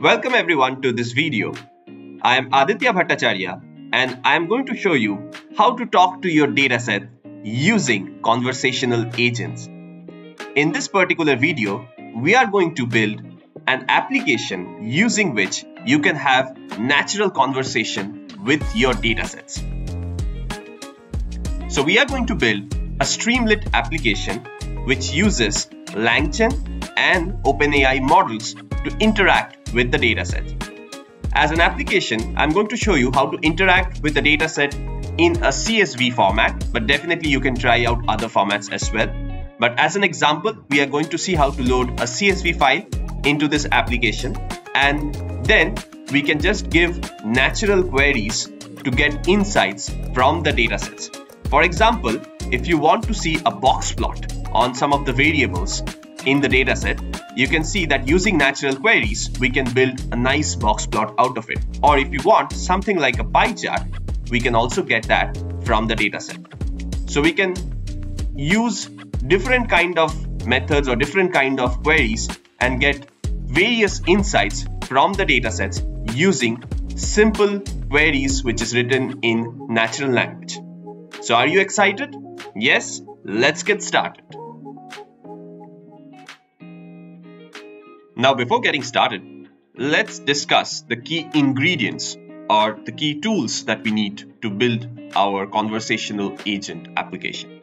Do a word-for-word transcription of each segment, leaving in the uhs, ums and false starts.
Welcome everyone to this video. I am Aditya Bhattacharya and I am going to show you how to talk to your dataset using conversational agents. In this particular video, we are going to build an application using which you can have natural conversation with your datasets. So we are going to build a Streamlit application which uses LangChain and OpenAI models to interact with the dataset. As an application, I'm going to show you how to interact with the dataset in a C S V format, but definitely you can try out other formats as well. But as an example, we are going to see how to load a C S V file into this application, and then we can just give natural queries to get insights from the datasets. For example, if you want to see a box plot on some of the variables in the dataset, you can see that using natural queries, we can build a nice box plot out of it. Or if you want something like a pie chart, we can also get that from the dataset. So we can use different kind of methods or different kind of queries and get various insights from the datasets using simple queries which is written in natural language. So are you excited? Yes, let's get started. Now, before getting started, let's discuss the key ingredients or the key tools that we need to build our conversational agent application.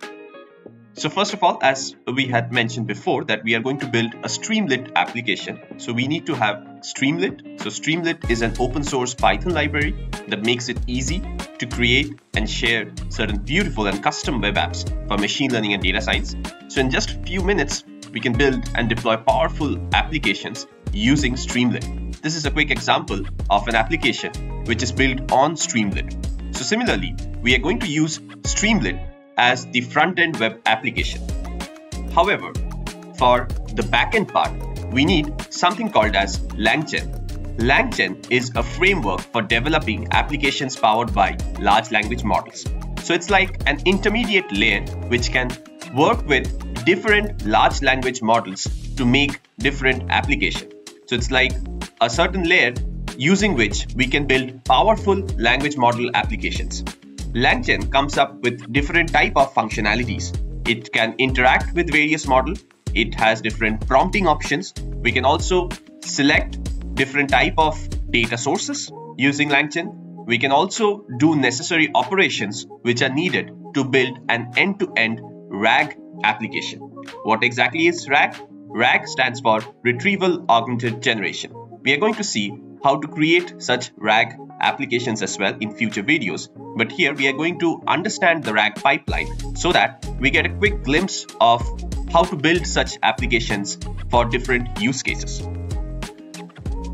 So first of all, as we had mentioned before, that we are going to build a Streamlit application. So we need to have Streamlit. So Streamlit is an open source Python library that makes it easy to create and share certain beautiful and custom web apps for machine learning and data science. So in just a few minutes, we can build and deploy powerful applications using Streamlit. This is a quick example of an application which is built on Streamlit. So similarly, we are going to use Streamlit as the front-end web application. However, for the back-end part, we need something called as LangChain. LangChain is a framework for developing applications powered by large language models. So it's like an intermediate layer which can work with different large language models to make different applications. So it's like a certain layer using which we can build powerful language model applications. LangChain comes up with different type of functionalities. It can interact with various models. It has different prompting options. We can also select different type of data sources using LangChain. We can also do necessary operations which are needed to build an end-to-end R A G application. What exactly is R A G? R A G stands for Retrieval Augmented Generation. We are going to see how to create such R A G applications as well in future videos. But here we are going to understand the R A G pipeline so that we get a quick glimpse of how to build such applications for different use cases.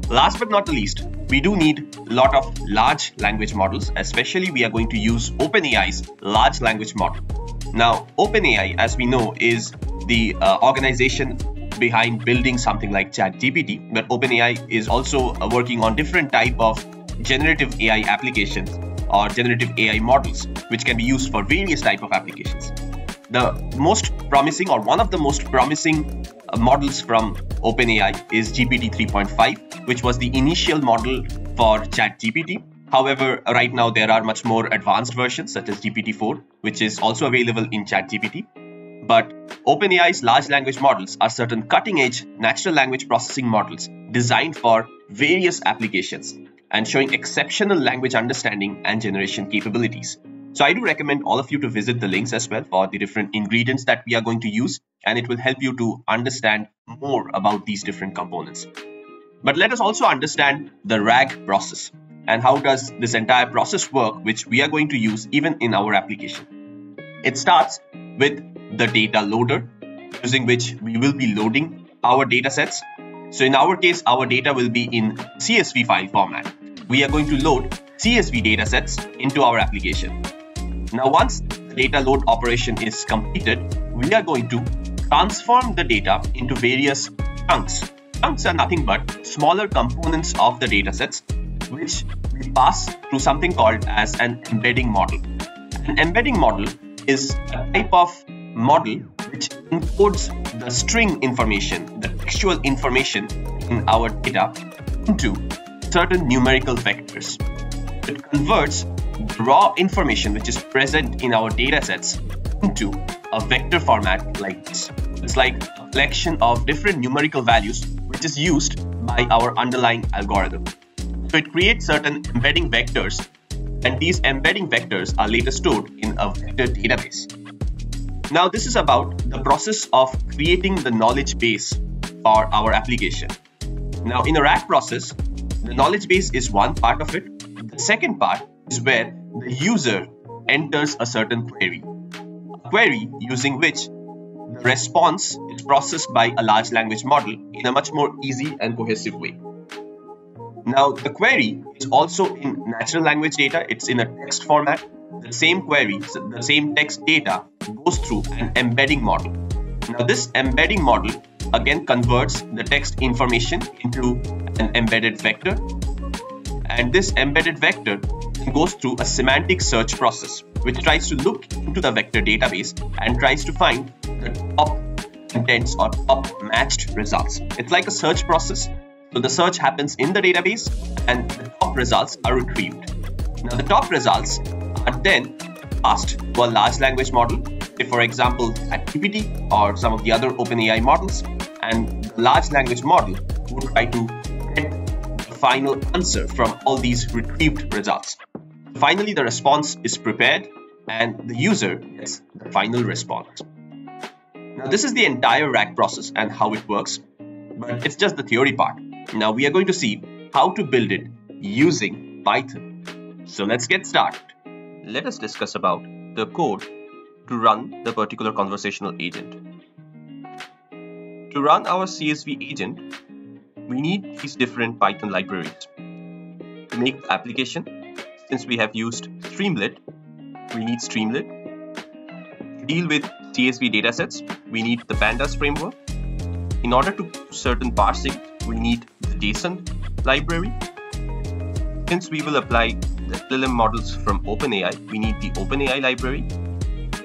Last but not the least, we do need a lot of large language models, especially we are going to use OpenAI's large language model. Now, OpenAI, as we know, is the uh, organization behind building something like ChatGPT, but OpenAI is also uh, working on different type of generative A I applications or generative A I models, which can be used for various type of applications. The most promising or one of the most promising uh, models from OpenAI is G P T three point five, which was the initial model for ChatGPT. However, right now there are much more advanced versions such as G P T four, which is also available in ChatGPT. But OpenAI's large language models are certain cutting-edge natural language processing models designed for various applications and showing exceptional language understanding and generation capabilities. So I do recommend all of you to visit the links as well for the different ingredients that we are going to use, and it will help you to understand more about these different components. But let us also understand the R A G process. And how does this entire process work, which we are going to use even in our application? It starts with the data loader, using which we will be loading our data sets. So in our case, our data will be in C S V file format. We are going to load C S V data sets into our application. Now, once the data load operation is completed, we are going to transform the data into various chunks. Chunks are nothing but smaller components of the data sets, which we pass through something called as an embedding model. An embedding model is a type of model which encodes the string information, the textual information in our data into certain numerical vectors. It converts raw information which is present in our data sets into a vector format like this. It's like a collection of different numerical values which is used by our underlying algorithm. So it creates certain embedding vectors, and these embedding vectors are later stored in a vector database. Now this is about the process of creating the knowledge base for our application. Now in a R A G process, the knowledge base is one part of it. The second part is where the user enters a certain query. A query using which the response is processed by a large language model in a much more easy and cohesive way. Now the query is also in natural language data, it's in a text format. The same query, the same text data goes through an embedding model. Now this embedding model again converts the text information into an embedded vector, and this embedded vector goes through a semantic search process which tries to look into the vector database and tries to find the top contents or top matched results. It's like a search process. So the search happens in the database and the top results are retrieved. Now the top results are then passed to a large language model, say for example ChatGPT or some of the other OpenAI models, and the large language model would try to get the final answer from all these retrieved results. Finally, the response is prepared and the user gets the final response. Now this is the entire R A G process and how it works, but it's just the theory part. Now we are going to see how to build it using Python. So let's get started. Let us discuss about the code to run the particular conversational agent. To run our C S V agent, we need these different Python libraries. To make the application, since we have used Streamlit, we need Streamlit. To deal with C S V datasets, we need the Pandas framework. In order to do certain parsing, we need the JSON library. Since we will apply the L L M models from OpenAI, we need the OpenAI library.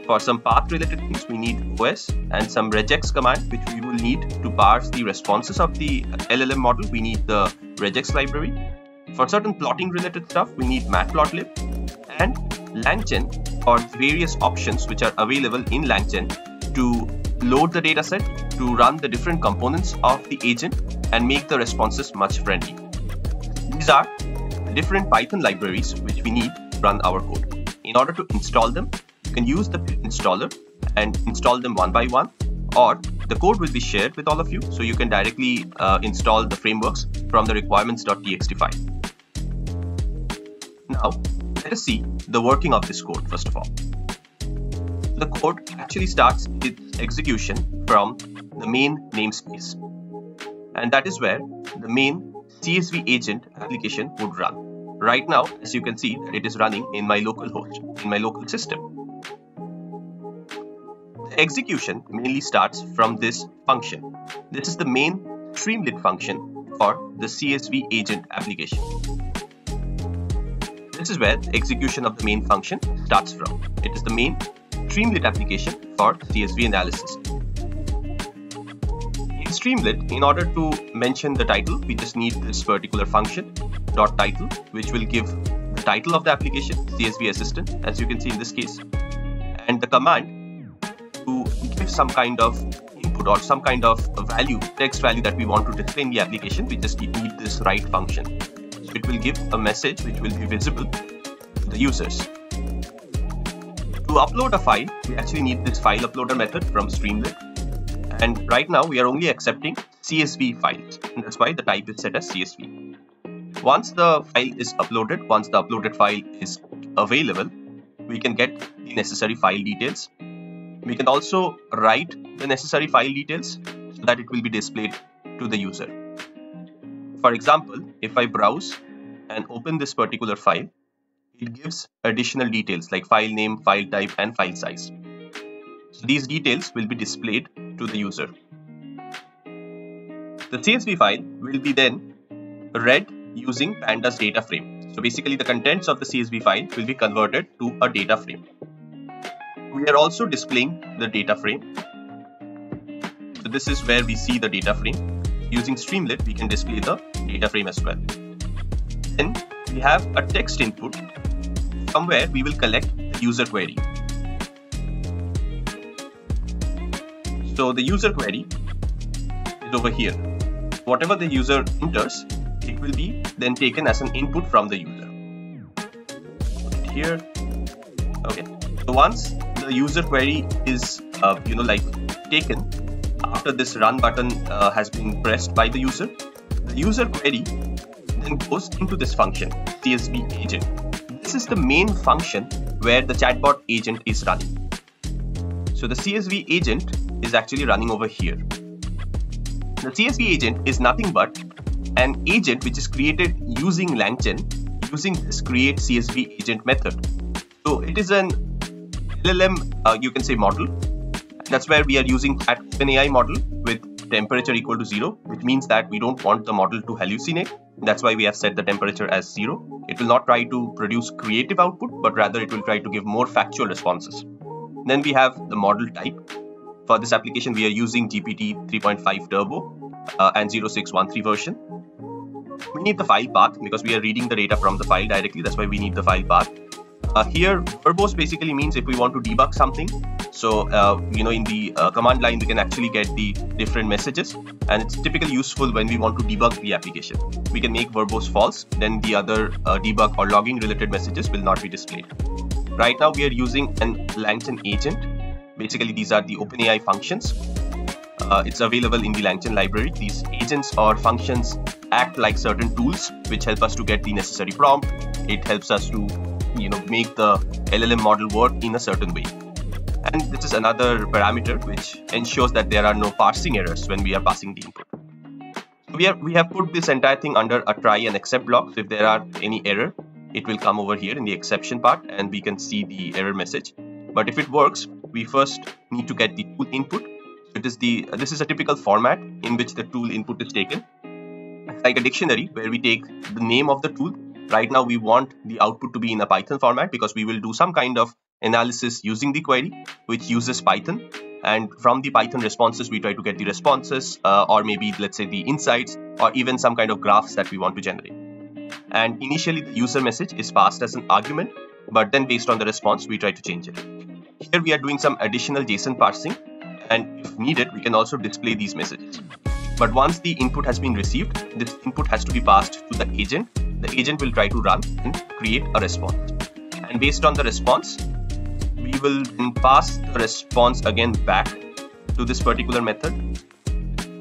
For some path related things, we need O S and some regex command which we will need to parse the responses of the L L M model. We need the regex library. For certain plotting related stuff, we need matplotlib and LangChain, or various options which are available in LangChain to load the dataset, to run the different components of the agent and make the responses much friendly. These are the different Python libraries which we need to run our code. In order to install them, you can use the pip installer and install them one by one, or the code will be shared with all of you, so you can directly uh, install the frameworks from the requirements.txt file. Now, let us see the working of this code first of all. The code actually starts its execution from the main namespace, and that is where the main C S V agent application would run. Right now, as you can see, it is running in my local host, in my local system. The execution mainly starts from this function. This is the main Streamlit function for the C S V agent application. This is where the execution of the main function starts from. It is the main Streamlit application for C S V analysis. In Streamlit, in order to mention the title, we just need this particular function dot title, which will give the title of the application, C S V assistant, as you can see in this case, and the command to give some kind of input or some kind of value, text value that we want to display in the application. We just need this write function. So it will give a message which will be visible to the users. To upload a file, we actually need this file uploader method from Streamlit, and right now we are only accepting C S V files, and that's why the type is set as C S V. Once the file is uploaded, once the uploaded file is available, we can get the necessary file details. We can also write the necessary file details so that it will be displayed to the user. For example, if I browse and open this particular file, it gives additional details like file name, file type, and file size. So these details will be displayed to the user. The C S V file will be then read using Pandas data frame. So basically the contents of the C S V file will be converted to a data frame. We are also displaying the data frame. So this is where we see the data frame. Using Streamlit, we can display the data frame as well. Then we have a text input. From where we will collect the user query. So the user query is over here. Whatever the user enters, it will be then taken as an input from the user. Here, okay. So once the user query is, uh, you know, like taken after this run button uh, has been pressed by the user, the user query then goes into this function, C S V agent. This is the main function where the chatbot agent is running. So the C S V agent is actually running over here. The C S V agent is nothing but an agent which is created using LangChain, using this create C S V agent method. So it is an L L M, uh, you can say, model. That's where we are using at OpenAI model with temperature equal to zero, which means that we don't want the model to hallucinate. That's why we have set the temperature as zero. It will not try to produce creative output, but rather it will try to give more factual responses. Then we have the model type. For this application, we are using G P T three point five turbo uh, and zero six one three version. We need the file path because we are reading the data from the file directly. That's why we need the file path. Uh, here, verbose basically means if we want to debug something. So, uh, you know, in the uh, command line, we can actually get the different messages. And it's typically useful when we want to debug the application. We can make verbose false, then the other uh, debug or logging related messages will not be displayed. Right now, we are using an LangChain agent. Basically, these are the OpenAI functions. Uh, it's available in the LangChain library. These agents or functions act like certain tools which help us to get the necessary prompt. It helps us to, you know, make the L L M model work in a certain way. And this is another parameter which ensures that there are no parsing errors when we are passing the input. So we, are, we have put this entire thing under a try and accept block. So if there are any error, it will come over here in the exception part and we can see the error message. But if it works, we first need to get the tool input. It is the, this is a typical format in which the tool input is taken. It's like a dictionary where we take the name of the tool. Right now, we want the output to be in a Python format because we will do some kind of analysis using the query, which uses Python. And from the Python responses, we try to get the responses uh, or maybe, let's say, the insights or even some kind of graphs that we want to generate. And initially, the user message is passed as an argument, but then based on the response, we try to change it. Here we are doing some additional JSON parsing, and if needed, we can also display these messages. But once the input has been received, this input has to be passed to the agent. The agent will try to run and create a response. And based on the response, we will then pass the response again back to this particular method.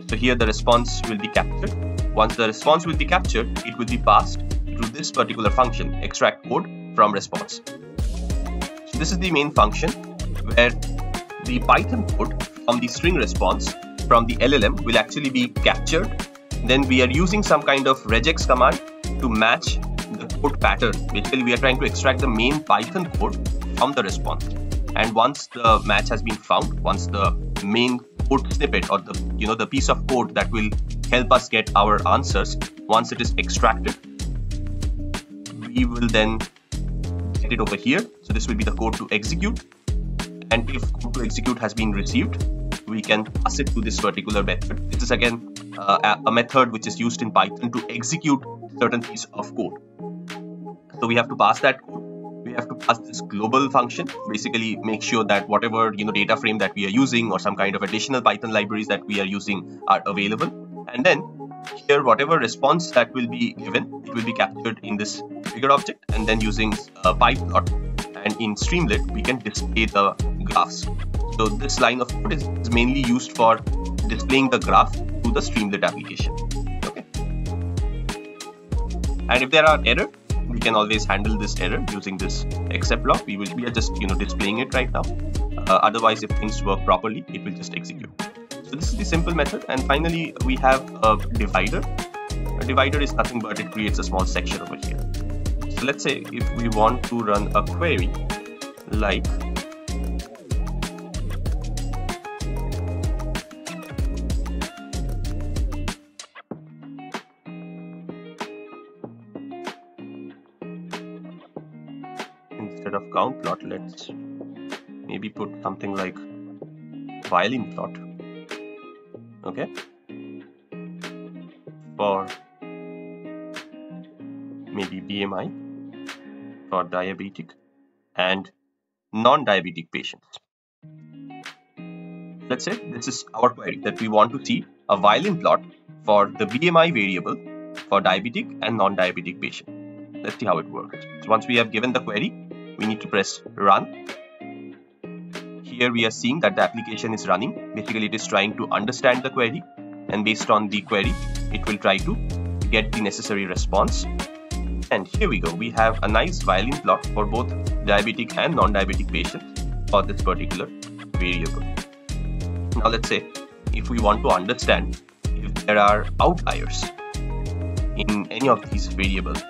So here the response will be captured. Once the response will be captured, it will be passed to this particular function, extract code from response. So this is the main function where the Python code from the string response from the L L M will actually be captured. Then we are using some kind of regex command to match the code pattern. Basically, we are trying to extract the main Python code from the response. And once the match has been found, once the main code snippet or the, you know, the piece of code that will help us get our answers, once it is extracted, we will then get it over here. So this will be the code to execute. And if code to execute has been received, we can pass it to this particular method. This is again uh, a method which is used in Python to execute certain piece of code. So we have to pass that code. We have to pass this global function, basically make sure that whatever, you know, data frame that we are using or some kind of additional Python libraries that we are using are available. And then here, whatever response that will be given, it will be captured in this figure object. And then using uh, pyplot and in Streamlit, we can display the graphs. So this line of code is mainly used for displaying the graph to the Streamlit application. Okay. And if there are errors, we can always handle this error using this except block. We will we are just you know displaying it right now. Uh, otherwise, if things work properly, it will just execute. So this is the simple method. And finally, we have a divider. A divider is nothing but it creates a small section over here. So let's say if we want to run a query like of count plot, let's maybe put something like violin plot. Okay, for maybe B M I for diabetic and non-diabetic patients. Let's say this is our query that we want to see a violin plot for the B M I variable for diabetic and non-diabetic patient. Let's see how it works. So once we have given the query, we need to press run. Here we are seeing that the application is running. Basically, it is trying to understand the query, and based on the query, it will try to get the necessary response. And here we go. We have a nice violin plot for both diabetic and non-diabetic patients for this particular variable. Now let's say if we want to understand if there are outliers in any of these variables.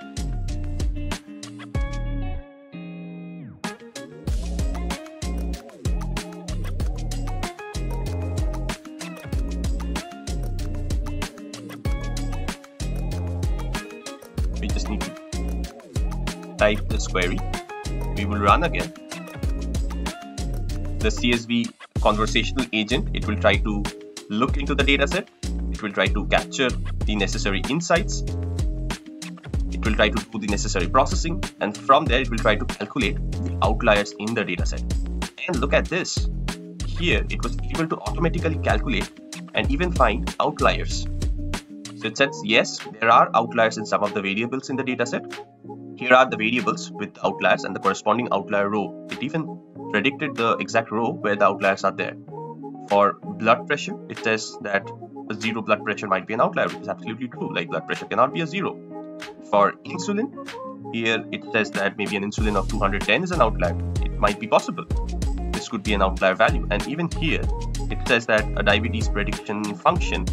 We just need to type this query. We will run again. The C S V conversational agent, it will try to look into the dataset. It will try to capture the necessary insights. It will try to do the necessary processing, and from there it will try to calculate the outliers in the dataset. And look at this. Here it was able to automatically calculate and even find outliers. So it says yes, there are outliers in some of the variables in the dataset. Here are the variables with outliers and the corresponding outlier row. It even predicted the exact row where the outliers are there. For blood pressure, it says that a zero blood pressure might be an outlier, which is absolutely true. Like, blood pressure cannot be a zero. For insulin, here it says that maybe an insulin of two hundred ten is an outlier. It might be possible. This could be an outlier value. And even here, it says that a diabetes prediction function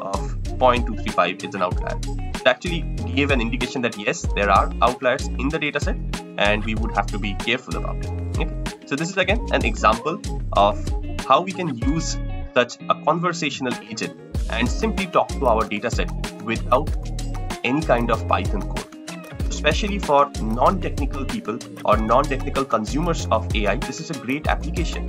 of zero point two three five is an outlier. It actually gave an indication that yes, there are outliers in the dataset, and we would have to be careful about it. Okay? So this is again an example of how we can use such a conversational agent and simply talk to our dataset without any kind of Python code. Especially for non-technical people or non-technical consumers of A I, this is a great application.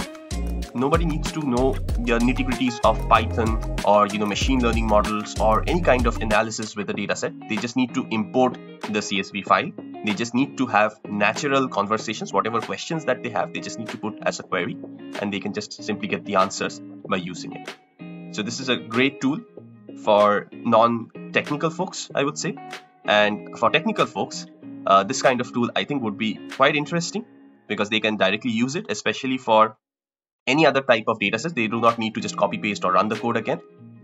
Nobody needs to know the nitty-gritties of Python or you know machine learning models or any kind of analysis with a dataset. They just need to import the C S V file. They just need to have natural conversations, whatever questions that they have, they just need to put as a query, and they can just simply get the answers by using it. So this is a great tool for non-technical folks, I would say. And for technical folks, uh, this kind of tool I think would be quite interesting because they can directly use it, especially for any other type of datasets. They do not need to just copy paste or run the code again.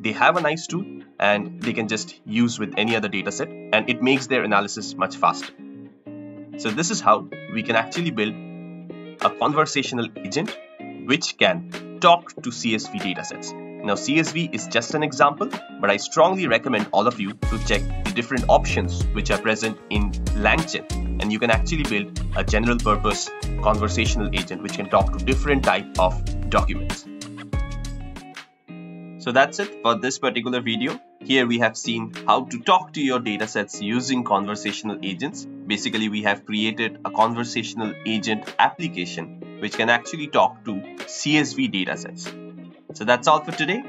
They have a nice tool and they can just use with any other dataset, and it makes their analysis much faster. So this is how we can actually build a conversational agent which can talk to C S V datasets. Now, C S V is just an example, but I strongly recommend all of you to check the different options which are present in LangChain, and you can actually build a general purpose conversational agent which can talk to different type of documents. So that's it for this particular video. Here we have seen how to talk to your datasets using conversational agents. Basically, we have created a conversational agent application which can actually talk to C S V datasets. So that's all for today.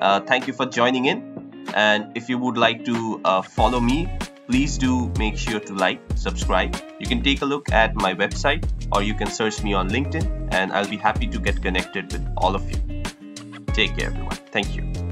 Uh, thank you for joining in. And if you would like to uh, follow me, please do make sure to like, subscribe. You can take a look at my website, or you can search me on LinkedIn, and I'll be happy to get connected with all of you. Take care, everyone. Thank you.